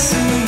See.